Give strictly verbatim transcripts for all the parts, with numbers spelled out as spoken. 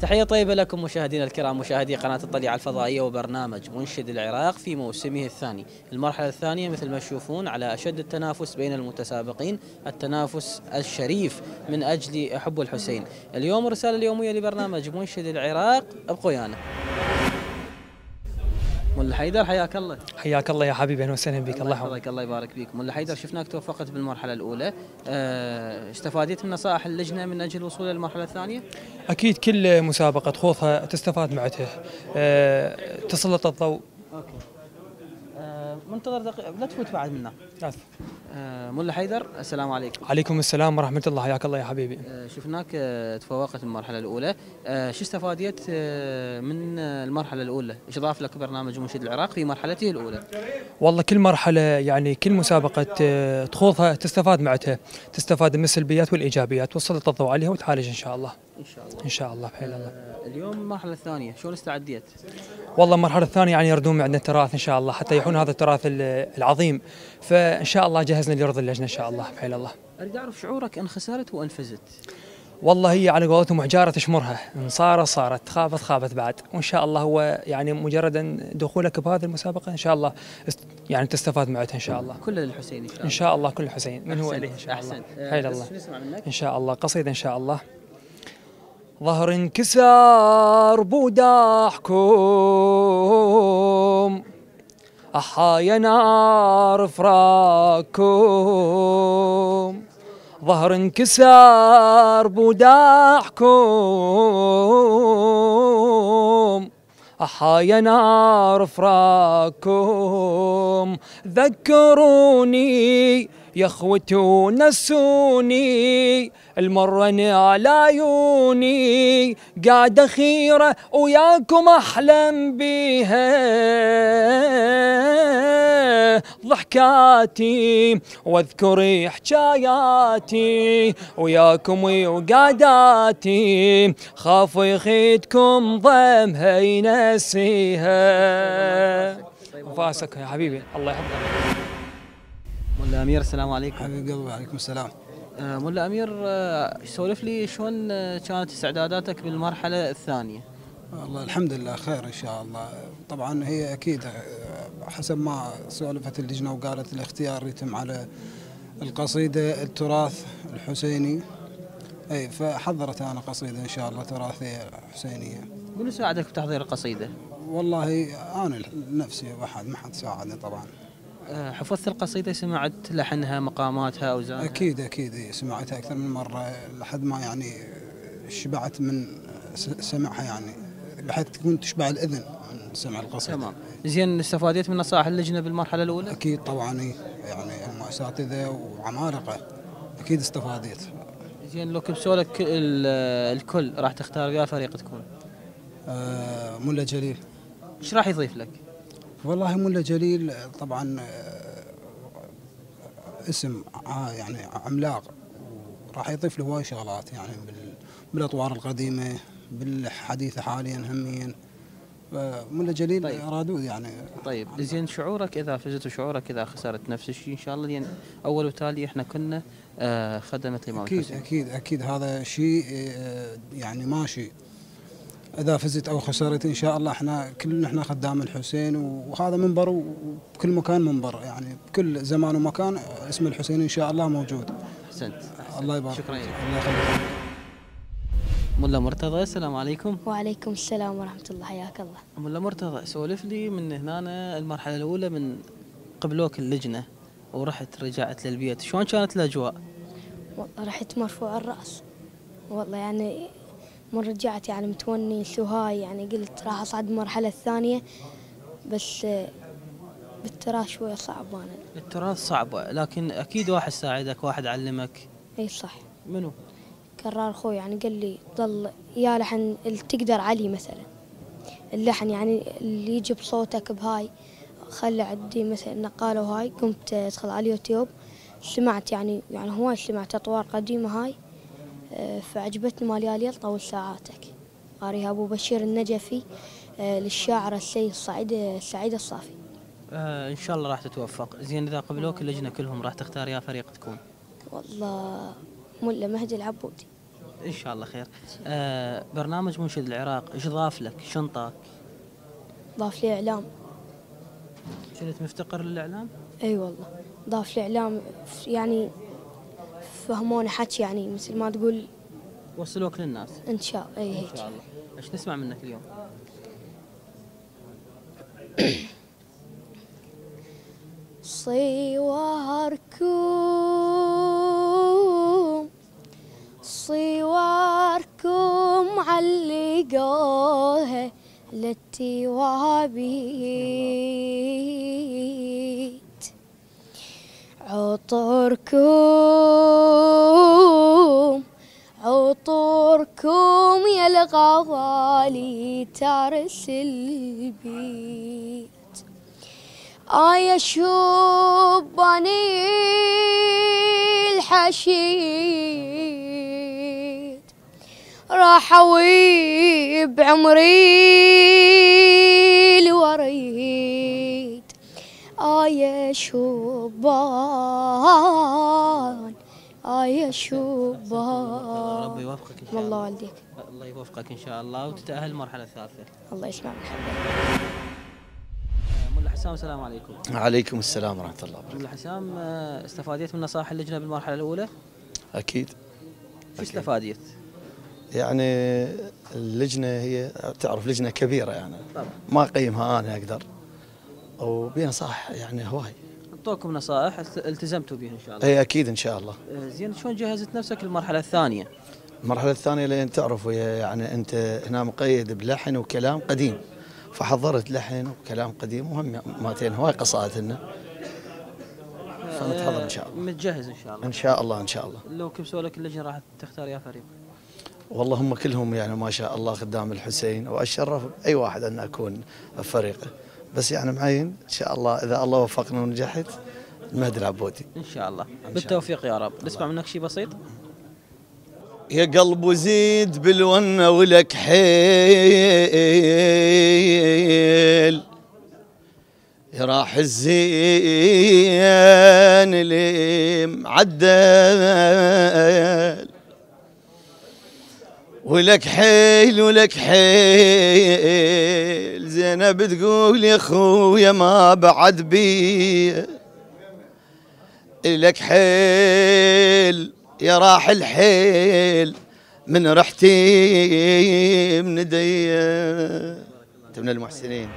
تحية طيبة لكم مشاهدينا الكرام، مشاهدي قناة الطليعة الفضائية وبرنامج منشد العراق في موسمه الثاني. المرحلة الثانية مثل ما تشوفون على أشد التنافس بين المتسابقين، التنافس الشريف من أجل حب الحسين. اليوم الرسالة اليومية لبرنامج منشد العراق، ابقوا ويانا. ملا حيدر حياك الله. حياك الله يا حبيبي، اهلا وسهلا بك. الله يحفظك، الله يبارك فيك. ملا حيدر شفناك توفقت بالمرحله الاولى، أه استفاديت من نصائح اللجنه من اجل الوصول للمرحله الثانيه؟ اكيد كل مسابقه تخوضها تستفاد معتها، أه تسلط الضوء. اوكي، أه منتظر دقيقه لا تفوت بعد منا. عفوا. أه ملا حيدر السلام عليكم. عليكم السلام ورحمه الله، حياك الله يا حبيبي. أه شفناك أه تفوقت المرحله الاولى، أه شو استفاديت أه من المرحله الاولى؟ ايش ضاف لك برنامج منشد العراق في مرحلته الاولى؟ والله كل مرحله يعني كل مسابقه أه تخوضها تستفاد معتها، تستفاد من السلبيات والايجابيات وتسلط الضوء عليها وتعالج ان شاء الله. ان شاء الله ان شاء الله بحيل الله. أه اليوم المرحله الثانيه شلون استعديت؟ والله المرحله الثانيه يعني يردون عندنا تراث ان شاء الله حتى يحون هذا التراث العظيم، فان شاء الله جهزنا ليرضي اللجنه ان شاء الله بحيل الله. اريد اعرف شعورك ان خسرت وان فزت. والله هي على قولتهم حجاره تشمرها، ان صارت صارت، خافت خافت بعد، وان شاء الله هو يعني مجردا دخولك بهذه المسابقه ان شاء الله يعني تستفاد معتها ان شاء الله. كل الحسين ان شاء الله. ان شاء الله كل الحسين من هو اليه ان شاء الله. بحيل الله. ان شاء الله قصيده ان شاء الله. ظهر انكسار بوداحكم، أحايا نار فراقكم، ظهر انكسار بوداحكم، أحايا نار فراقكم، ذكروني يا اخوتي ونسوني، المرة أنا على عيوني قاعدة خيرة وياكم أحلم بيها ضحكاتي واذكري حكاياتي وياكم وقعداتي، خاف يخيدكم ضمها ينسيها وفاسك يا حبيبي. الله يحفظك. ملا أمير السلام عليكم. حبيب قلبي وعليكم السلام. آه ملا أمير، آه سولف لي شلون كانت استعداداتك بالمرحلة الثانية؟ والله الحمد لله خير إن شاء الله. طبعا هي أكيد حسب ما سولفت اللجنة وقالت الاختيار يتم على القصيدة التراث الحسيني، أي فحضرت أنا قصيدة إن شاء الله تراثية حسينية. منو ساعدك بتحضير القصيدة؟ والله أنا نفسي وحد، ما حد ساعدني طبعا. حفظت القصيدة، سمعت لحنها مقاماتها أوزانها؟ أكيد أكيد سمعتها أكثر من مرة لحد ما يعني شبعت من سمعها، يعني بحيث تكون تشبع الأذن من سمع القصيدة. تمام. زين استفاديت من نصائح اللجنة بالمرحلة الأولى؟ أكيد طبعا، يعني هم أساتذة وعمالقة أكيد استفاديت. زين لو كبسولك الكل راح تختار يا فريق تكون؟ آه ملا جليل. إيش راح يضيف لك؟ والله ملا جليل طبعا اسم يعني عملاق، راح يضيف له هواي شغلات يعني بالاطوار القديمه بالحديثه حاليا هميا، ملا جليل طيب. رادود يعني. طيب زين شعورك اذا فزت وشعورك اذا خسرت نفس الشيء ان شاء الله، لان اول وتالي احنا كنا خدمه الامام الحسين. اكيد اكيد اكيد هذا شيء يعني ماشي، إذا فزت أو خسرت إن شاء الله إحنا كلنا إحنا خدام الحسين، وهذا منبر وبكل مكان منبر، يعني بكل زمان ومكان اسم الحسين إن شاء الله موجود. أحسنت. أحسنت. الله يبارك. شكرا لك. الله يخليك. مولى مرتضى السلام عليكم. وعليكم السلام ورحمة الله، حياك الله. مولى مرتضى سولف لي من هنا المرحلة الأولى من قبلوك اللجنة ورحت رجعت للبيت، شلون كانت الأجواء؟ والله رحت مرفوع الرأس، والله يعني من رجعت يعني متوني سهاي، يعني قلت راح اصعد المرحله الثانيه، بس بالتراث شويه صعب. انا التراث صعبه لكن اكيد واحد ساعدك، واحد علمك. اي صح. منو؟ كرار اخوي، يعني قال لي ضل يا لحن اللي تقدر عليه، مثلا اللحن يعني اللي يجي بصوتك بهاي، خلي عندي مثلا نقاله هاي، قمت ادخل على اليوتيوب سمعت يعني يعني هواي سمعت أطوار قديمة هاي، فعجبتني مال يا ليل طول ساعاتك. قاريها أبو بشير النجفي للشاعر السيد السعيد السعيد الصافي. آه إن شاء الله راح تتوفق. زين إذا قبلوك اللجنة كلهم راح تختار يا فريق تكون؟ والله مولى مهدي العبودي. إن شاء الله خير. آه برنامج منشد العراق إيش ضاف لك؟ شنو طاك؟ ضاف لي إعلام. كنت مفتقر للإعلام؟ أي والله ضاف لي إعلام، يعني فهمونا حكي، يعني مثل ما تقول وصلوك للناس. إن شاء الله. أي هيك. إن شاء الله. إيش نسمع منك اليوم؟ صواركم صواركم علقوها للتوابيت، عطوركم عطوركم يا الغوالي ترسل بي آية شباني الحشيد راحوي بعمري الوريد، آية شبان آية شبان. ربي يوفقك إن شاء الله. الله يوفقك. الله يوفقك إن شاء الله وتتأهل المرحلة الثالثة. الله يسمعك. السلام عليكم. وعليكم السلام ورحمة الله وبركاته. ملا حسام، استفاديت من نصائح اللجنة بالمرحلة الأولى؟ أكيد. شو استفاديت؟ يعني اللجنة هي تعرف لجنة كبيرة، يعني طبعا ما أقيمها أنا أقدر، وبيها صح يعني هواي. أعطوكم نصائح التزمتوا بها إن شاء الله. أي أكيد إن شاء الله. زين شلون جهزت نفسك للمرحلة الثانية؟ المرحلة الثانية لأن تعرف يعني أنت هنا مقيد بلحن وكلام قديم، فحضرت لحن وكلام قديم وهم ماتين هواي قصائد لنا، فنتحضر ان شاء الله. متجهز ان شاء الله. ان شاء الله ان شاء الله. لو كبسوا لك اللجنه راح تختار يا فريق؟ والله هم كلهم يعني ما شاء الله خدام الحسين، واتشرف اي واحد ان اكون بفريقه، بس يعني معين ان شاء الله اذا الله وفقنا ونجحت المهدي العبودي. ان شاء الله. بالتوفيق يا رب. نسمع منك شيء بسيط. يا قلب زيد بالونه ولك حيل، راح الزين اللي معدل، ولك حيل ولك حيل. زينب تقول يا خويا ما بعد بيه، لك حيل يا راح الحيل من رحتي من ايديا. انت من المحسنين.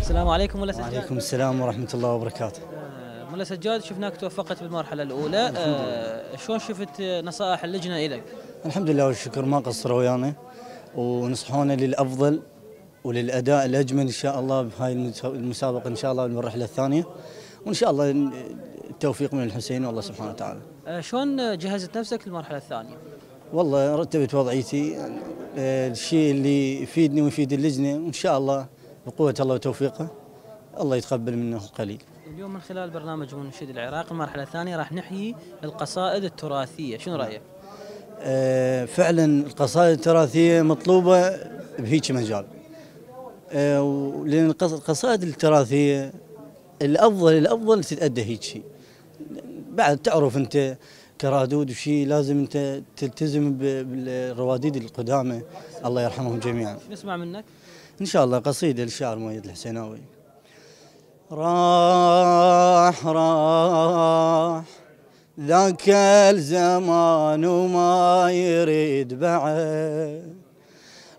السلام عليكم ملا سجاد. وعليكم السلام ورحمه الله وبركاته. ملا سجاد، شفناك توفقت بالمرحله الاولى، آه شلون شفت نصائح اللجنه لك؟ الحمد لله والشكر، ما قصروا ويانا ونصحونا للافضل وللاداء الاجمل ان شاء الله بهاي المسابقه ان شاء الله بالمرحله الثانيه، وان شاء الله التوفيق من الحسين والله سبحانه وتعالى. شلون جهزت نفسك للمرحله الثانيه؟ والله رتبت وضعيتي، الشيء اللي يفيدني ويفيد اللجنه، وان شاء الله بقوه الله وتوفيقه الله يتقبل منه القليل. اليوم من خلال برنامج منشد العراق المرحله الثانيه راح نحيي القصائد التراثيه، شنو رايك؟ أه فعلا القصائد التراثيه مطلوبه بهيك مجال، أه لان القصائد التراثيه الافضل الافضل تتادى هيك شيء. بعد تعرف انت كرادود وشي لازم انت تلتزم بالرواديد القدامى الله يرحمهم جميعا. نسمع منك ان شاء الله قصيده للشاعر مؤيد الحسيناوي. راح راح ذاك الزمان وما يريد بعد،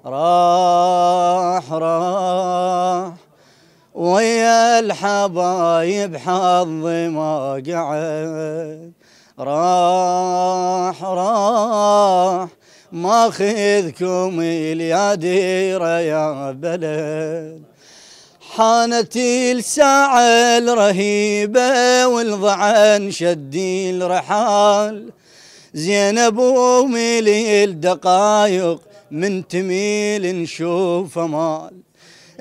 راح راح ويا الحبايب حظي ما قعد، راح راح ماخذكم يا ديره يا بلد، حانت الساعه الرهيبه والظعن شدي الرحال، زينب وملي الدقايق من تميل نشوف مال،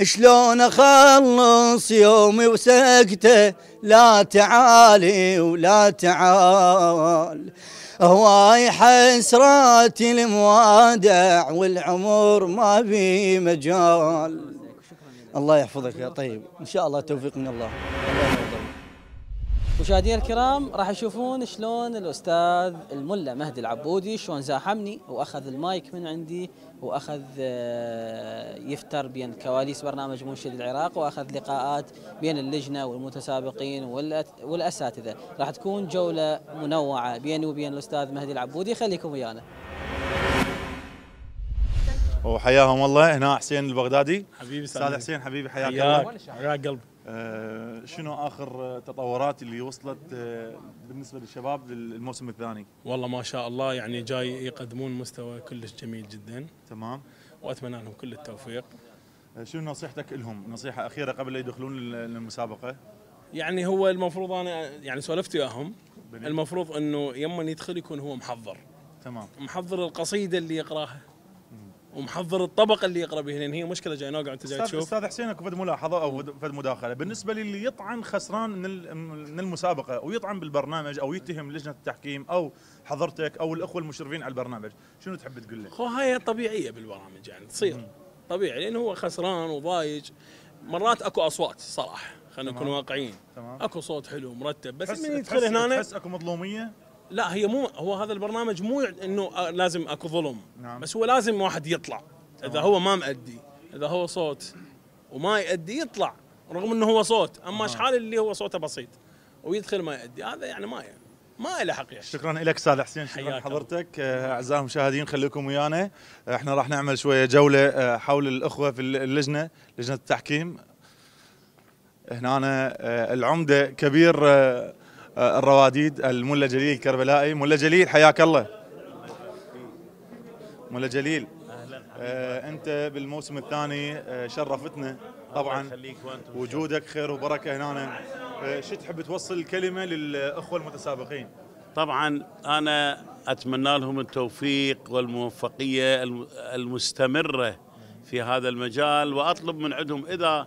شلون اخلص يومي وسكته لا تعالي ولا تعال، هواي حسراتي الموادع والعمر ما في مجال. الله يحفظك يا طيب، ان شاء الله توفيق من الله. مشاهدينا الكرام، راح تشوفون شلون الاستاذ الملا مهدي العبودي شلون زاحمني واخذ المايك من عندي واخذ يفتر بين كواليس برنامج منشد العراق، واخذ لقاءات بين اللجنه والمتسابقين والاساتذه. راح تكون جوله منوعه بيني وبين الاستاذ مهدي العبودي، خليكم ويانا. وحياهم الله، هنا حسين البغدادي حبيبي. استاذ حسين حبيبي، حياك الله. حياك قلبي. آه شنو اخر تطورات اللي وصلت آه بالنسبه للشباب للموسم الثاني؟ والله ما شاء الله، يعني جاي يقدمون مستوى كلش جميل جدا. تمام، واتمنى لهم كل التوفيق. آه شنو نصيحتك لهم، نصيحه اخيره قبل لا يدخلون للمسابقه؟ يعني هو المفروض، انا يعني سولفت وياهم، المفروض انه يما يدخل يكون هو محضر. تمام، محضر القصيده اللي يقراها ومحضر الطبق اللي يقرا به، لان هي مشكله جاي نوقع. انت جاي تشوف استاذ حسين، اكو فد ملاحظه او فد مداخله بالنسبه للي يطعن خسران من من المسابقه ويطعن بالبرنامج او يتهم لجنه التحكيم او حضرتك او الاخوه المشرفين على البرنامج، شنو تحب تقول له؟ خو هاي طبيعيه بالبرامج، يعني تصير طبيعي، لانه هو خسران وضايج. مرات اكو اصوات صراحه، خلينا نكون واقعيين. تمام، اكو صوت حلو مرتب، بس من يدخل هنا تحس اكو مظلوميه. لا، هي مو هو هذا البرنامج، مو انه لازم اكو ظلم. نعم، بس هو لازم واحد يطلع. اذا نعم. هو ما مأدي، اذا هو صوت وما يأدي يطلع رغم انه هو صوت. اما شحال اللي هو صوته بسيط ويدخل ما يأدي، هذا يعني ما يعني ما له حق. شكرا لك استاذ حسين، شكرا لحضرتك. اعزائي المشاهدين، خليكم ويانا، احنا راح نعمل شويه جوله حول الاخوه في اللجنه، لجنه التحكيم. هنا العمده كبير الرواديد الملا جليل الكربلائي. ملا جليل حياك الله. ملا جليل، آه انت بالموسم الثاني شرفتنا طبعا، وجودك خير وبركه هنا. آه شو تحب توصل الكلمه للاخوه المتسابقين؟ طبعا انا اتمنى لهم التوفيق والموفقيه المستمره في هذا المجال، واطلب من عندهم اذا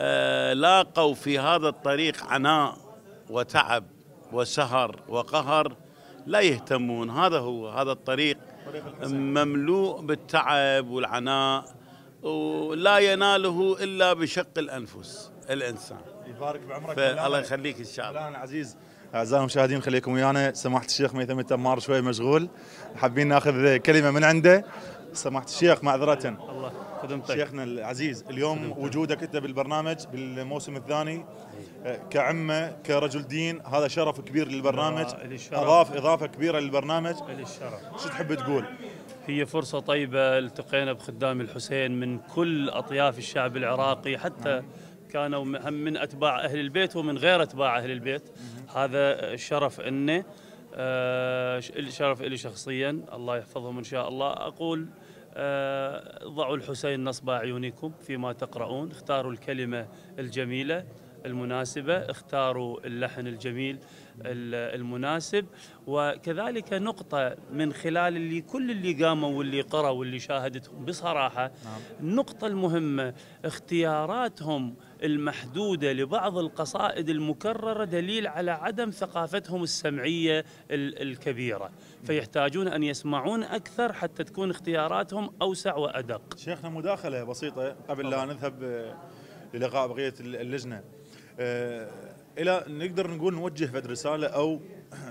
آه لاقوا في هذا الطريق عناء وتعب وسهر وقهر لا يهتمون. هذا هو هذا الطريق مملوء بالتعب والعناء، ولا يناله الا بشق الانفس الانسان. يبارك بعمرك، الله يخليك ان شاء الله. عزيز اعزائي المشاهدين، خليكم ويانا. سماحه الشيخ ميثم التمار شوي مشغول، حابين ناخذ كلمه من عنده. سماحه الشيخ، معذره الله خدمتك. شيخنا العزيز، اليوم وجودك انت بالبرنامج بالموسم الثاني كعمه كرجل دين، هذا شرف كبير للبرنامج، اضاف اضافه كبيره للبرنامج. شو تحب تقول؟ هي فرصه طيبه، التقينا بخدام الحسين من كل اطياف الشعب العراقي، حتى كانوا من اتباع اهل البيت ومن غير اتباع اهل البيت. هذا شرف انه شرف لي شخصيا، الله يحفظهم ان شاء الله. اقول ضعوا الحسين نصب عيونكم فيما تقرؤون، اختاروا الكلمه الجميله المناسبة، اختاروا اللحن الجميل المناسب، وكذلك نقطة من خلال اللي كل اللي قاموا واللي قرأوا واللي شاهدتهم بصراحة. نعم. النقطة المهمة اختياراتهم المحدودة لبعض القصائد المكررة دليل على عدم ثقافتهم السمعية الكبيرة، فيحتاجون أن يسمعون أكثر حتى تكون اختياراتهم أوسع وأدق. شيخنا مداخلة بسيطة قبل لا نذهب للقاء بقية اللجنة، آه الى نقدر نقول نوجه فد رساله او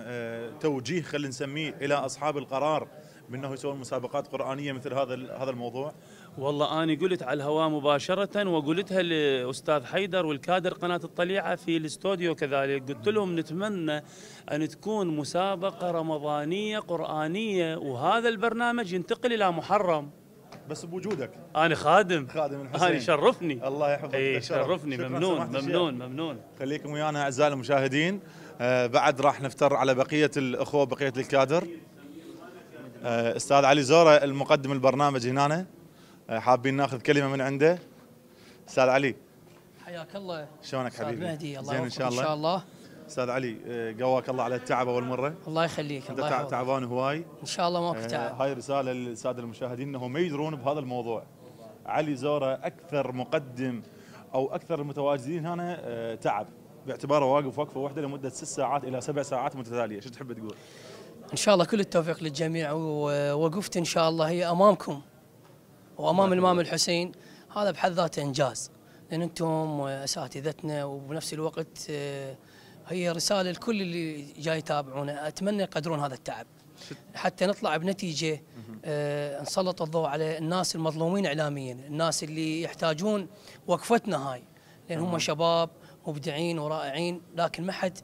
آه توجيه، خلينا نسميه، الى اصحاب القرار بانه يسوون مسابقات قرانيه مثل هذا هذا الموضوع. والله انا قلت على الهواء مباشره، وقلتها لاستاذ حيدر والكادر قناه الطليعه في الاستوديو كذلك، قلت لهم نتمنى ان تكون مسابقه رمضانيه قرانيه، وهذا البرنامج ينتقل الى محرم. بس بوجودك انا خادم خادم الحسين، انا يشرفني. الله يحفظك. اي شرفني. ممنون ممنون ممنون. خليكم ويانا اعزائي المشاهدين، آه بعد راح نفتر على بقيه الاخوه بقيه الكادر. آه استاذ علي زورة المقدم البرنامج هنا، آه حابين ناخذ كلمه من عنده. استاذ علي حياك الله. شلونك حبيبي؟ مهدي الله يوفقك ان شاء الله. ان شاء الله. استاذ علي، قواك الله على التعب اول مره. الله يخليك. انت الله تعبان هواي ان شاء الله، ماكو تعب. هاي رساله للساده المشاهدين انهم ما يدرون بهذا الموضوع. علي زورة اكثر مقدم او اكثر المتواجدين هنا تعب، باعتباره واقف وقفه واحده لمده ست ساعات الى سبع ساعات متتاليه، شو تحب تقول؟ ان شاء الله كل التوفيق للجميع، ووقفت ان شاء الله هي امامكم وامام الامام الحسين، هذا بحد ذاته انجاز، لان انتم اساتذتنا وبنفس الوقت هي رساله لكل اللي جاي يتابعونا، اتمنى يقدرون هذا التعب حتى نطلع بنتيجه آه نسلط الضوء على الناس المظلومين اعلاميا، الناس اللي يحتاجون وقفتنا هاي، لان هم شباب مبدعين ورائعين، لكن ما حد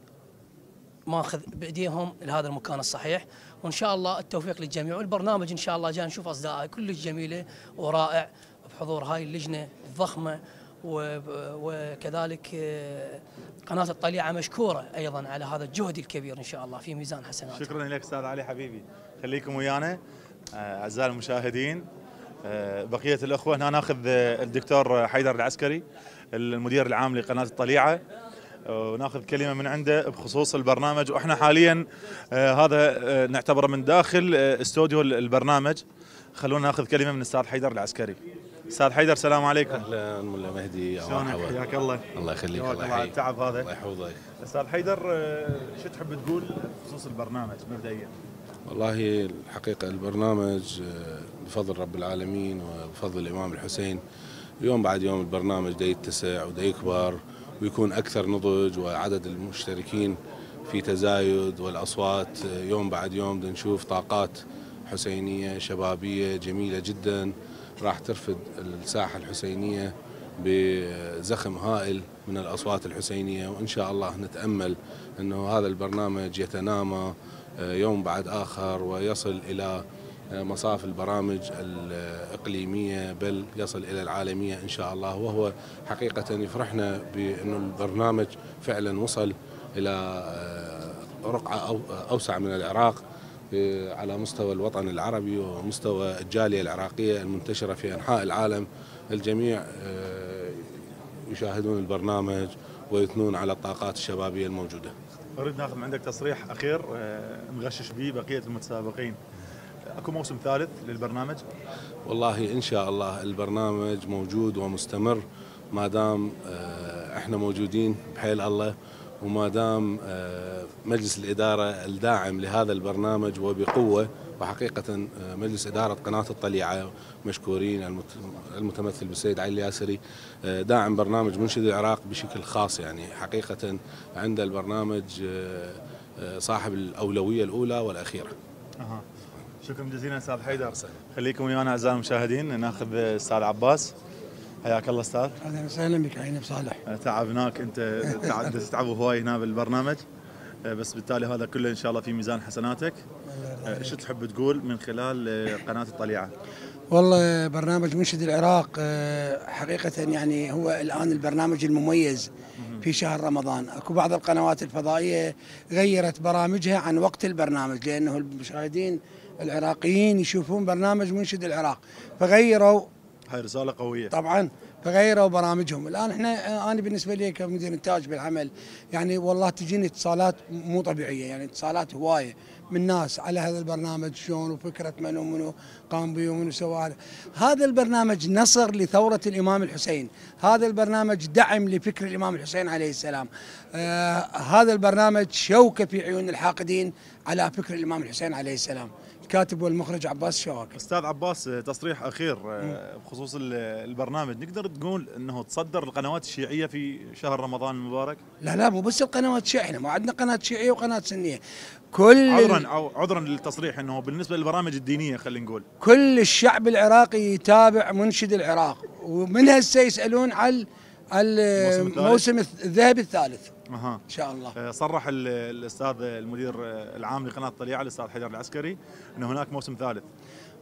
ماخذ بايديهم لهذا المكان الصحيح، وان شاء الله التوفيق للجميع، والبرنامج ان شاء الله جاي نشوف اصدائه كلش جميله ورائع بحضور هاي اللجنه الضخمه، وكذلك قناة الطليعة مشكورة أيضا على هذا الجهد الكبير إن شاء الله في ميزان حسناته. شكرا لك أستاذ علي حبيبي، خليكم ويانا أعزائي المشاهدين. بقية الأخوة هنا ناخذ الدكتور حيدر العسكري المدير العام لقناة الطليعة، وناخذ كلمة من عنده بخصوص البرنامج، وإحنا حاليا هذا نعتبره من داخل استوديو البرنامج. خلونا ناخذ كلمة من الأستاذ حيدر العسكري. أستاذ حيدر السلام عليكم. أهلا ملا مهدي، مرحبا، حياك الله. الله يخليك، الله يحييك، التعب هذا الله يحفظك. أستاذ حيدر شو تحب تقول بخصوص البرنامج مبدئيا؟ والله الحقيقة البرنامج بفضل رب العالمين وبفضل الإمام الحسين يوم بعد يوم البرنامج دا يتسع ودا يكبر ويكون أكثر نضج، وعدد المشتركين في تزايد، والأصوات يوم بعد يوم دا نشوف طاقات حسينية شبابية جميلة جدا راح ترفد الساحة الحسينية بزخم هائل من الأصوات الحسينية، وإن شاء الله نتأمل أنه هذا البرنامج يتنامى يوم بعد آخر ويصل إلى مصاف البرامج الإقليمية، بل يصل إلى العالمية إن شاء الله. وهو حقيقة يفرحنا بأنه البرنامج فعلا وصل إلى رقعة أوسع من العراق على مستوى الوطن العربي ومستوى الجالية العراقية المنتشرة في أنحاء العالم. الجميع يشاهدون البرنامج ويثنون على الطاقات الشبابية الموجودة. أريد ناخذ من عندك تصريح أخير نغشش به بقية المتسابقين، أكو موسم ثالث للبرنامج؟ والله إن شاء الله البرنامج موجود ومستمر ما دام إحنا موجودين بحيل الله، وما دام مجلس الإدارة الداعم لهذا البرنامج وبقوة. وحقيقة مجلس إدارة قناة الطليعة مشكورين، المتمثل بالسيد علي الياسري داعم برنامج منشد العراق بشكل خاص، يعني حقيقة عند البرنامج صاحب الأولوية الأولى والأخيرة. أه. شكرا جزيلا أستاذ حيدر. خليكم ويانا أعزائي المشاهدين، ناخذ الأستاذ عباس. حياك الله استاذ. اهلا وسهلا بك عيني بصالح. تعبناك انت، تتعب هواي هنا بالبرنامج، بس بالتالي هذا كله ان شاء الله في ميزان حسناتك. شو تحب تقول من خلال قناه الطليعه؟ والله برنامج منشد العراق حقيقه يعني هو الان البرنامج المميز في شهر رمضان. اكو بعض القنوات الفضائيه غيرت برامجها عن وقت البرنامج لانه المشاهدين العراقيين يشوفون برنامج منشد العراق، فغيروا. هاي رسالة قوية طبعا، فغيروا برامجهم. الآن احنا أنا بالنسبة لي كمدير إنتاج بالعمل يعني والله تجيني اتصالات مو طبيعية، يعني اتصالات هواية من ناس على هذا البرنامج، شلون وفكرة منو منو قام بيه ومنو سوى هذا. هذا البرنامج نصر لثورة الإمام الحسين، هذا البرنامج دعم لفكر الإمام الحسين عليه السلام، آه هذا البرنامج شوكة في عيون الحاقدين على فكر الإمام الحسين عليه السلام. الكاتب والمخرج عباس شوقي. استاذ عباس تصريح اخير بخصوص البرنامج، نقدر تقول انه تصدر القنوات الشيعيه في شهر رمضان المبارك؟ لا لا مو بس القنوات الشيعيه، احنا ما عندنا قناه شيعيه وقناه سنيه. كل عذرا عذرا للتصريح انه بالنسبه للبرامج الدينيه خلينا نقول كل الشعب العراقي يتابع منشد العراق، ومن هسه يسالون على الموسم الذهبي الثالث. أها. إن شاء الله. صرح الأستاذ المدير العام لقناة الطليعة الأستاذ حيدر العسكري أن هناك موسم ثالث.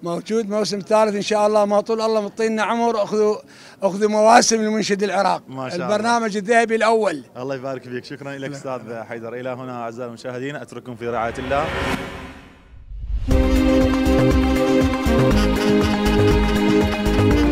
موجود موسم ثالث إن شاء الله، ما طول الله مطينا عمر أخذوا أخذوا مواسم المنشد العراق. ما شاء الله. البرنامج الذهبي الأول. الله يبارك فيك، شكرا لك أستاذ حيدر. إلى هنا أعزائي المشاهدين أترككم في رعاية الله.